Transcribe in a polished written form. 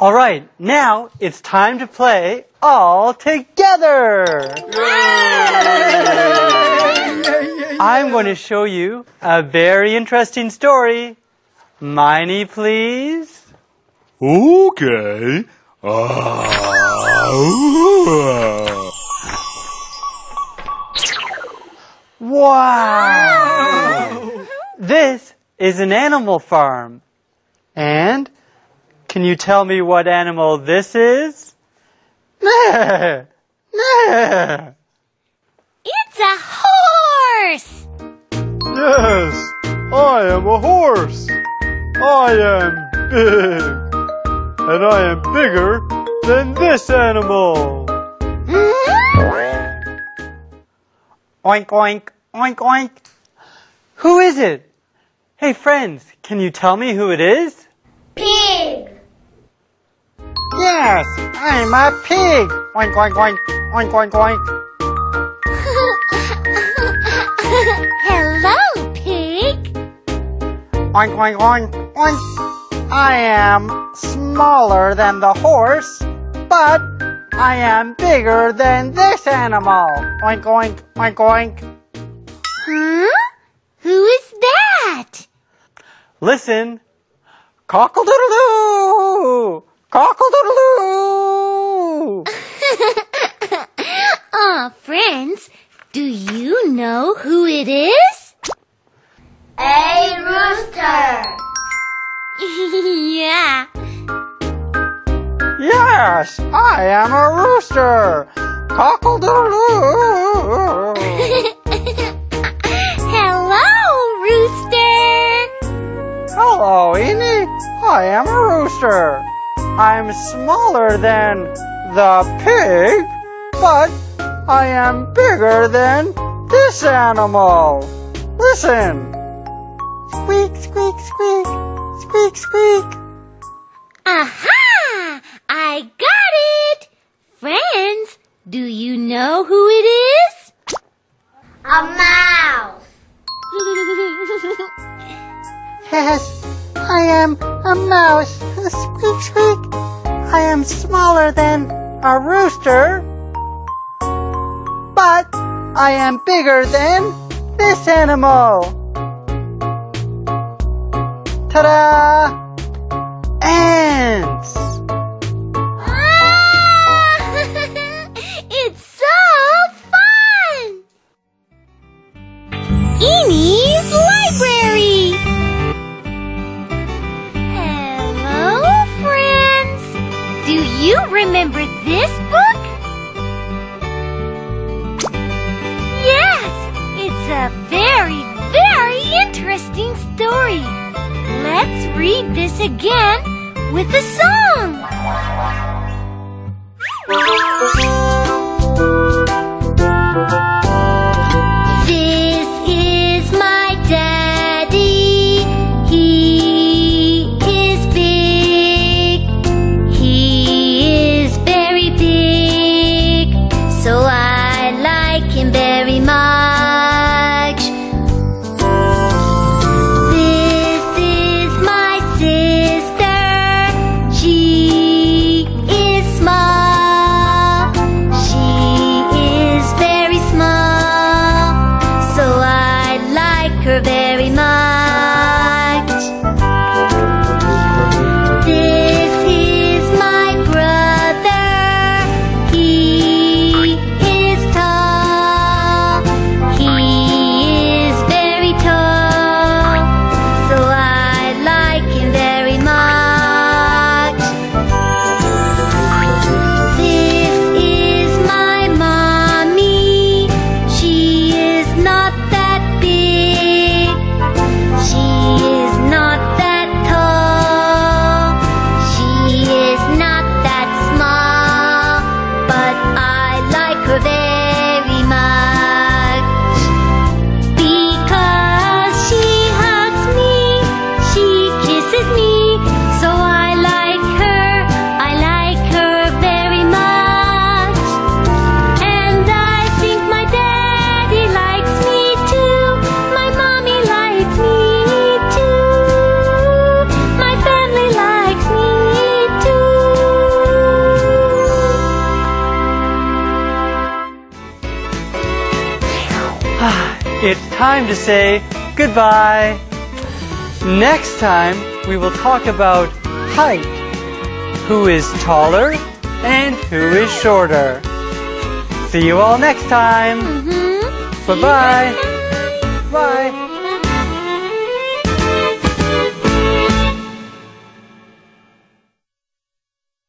All right, now it's time to play all together. I'm going to show you a very interesting story. Miney, please. Okay. Wow! This is an animal farm. And can you tell me what animal this is? It's a horse! Yes, I am a horse. I am big. And I am bigger than this animal. Oink, oink, oink, oink. Who is it? Hey, friends, can you tell me who it is? Pig. Yes, I'm a pig. Oink, oink, oink, oink, oink, oink. Hello, pig. Oink, oink, oink, oink. I am smaller than the horse, but I am bigger than this animal. Oink, oink, oink, oink. Huh? Who is that? Listen. Cock-a-doodle-doo! Cock-a-doodle-doo! Aw, friends, do you know who it is? A rooster! Yeah. Yes, I am a rooster! Cock-a-doodle-doo! Hello, rooster! Hello, Eenie! I am a rooster. I'm smaller than the pig, but I am bigger than this animal. Listen. Squeak, squeak, squeak, squeak, squeak. Aha! I got it! Friends, do you know who it is? A mouse. Yes, I am a mouse. Squeak, squeak. I am smaller than a rooster, but I am bigger than this animal. Ta-da! Ants. Ah! It's so fun. Eenie's library. Do you remember this book? Yes, it's a very, very interesting story. Let's read this again with a song. This is my daddy. He is big. He is very big, so I like him very much. This is my sister. She is small. It's time to say goodbye. Next time, we will talk about height. Who is taller and who is shorter. See you all next time. Bye-bye. Bye.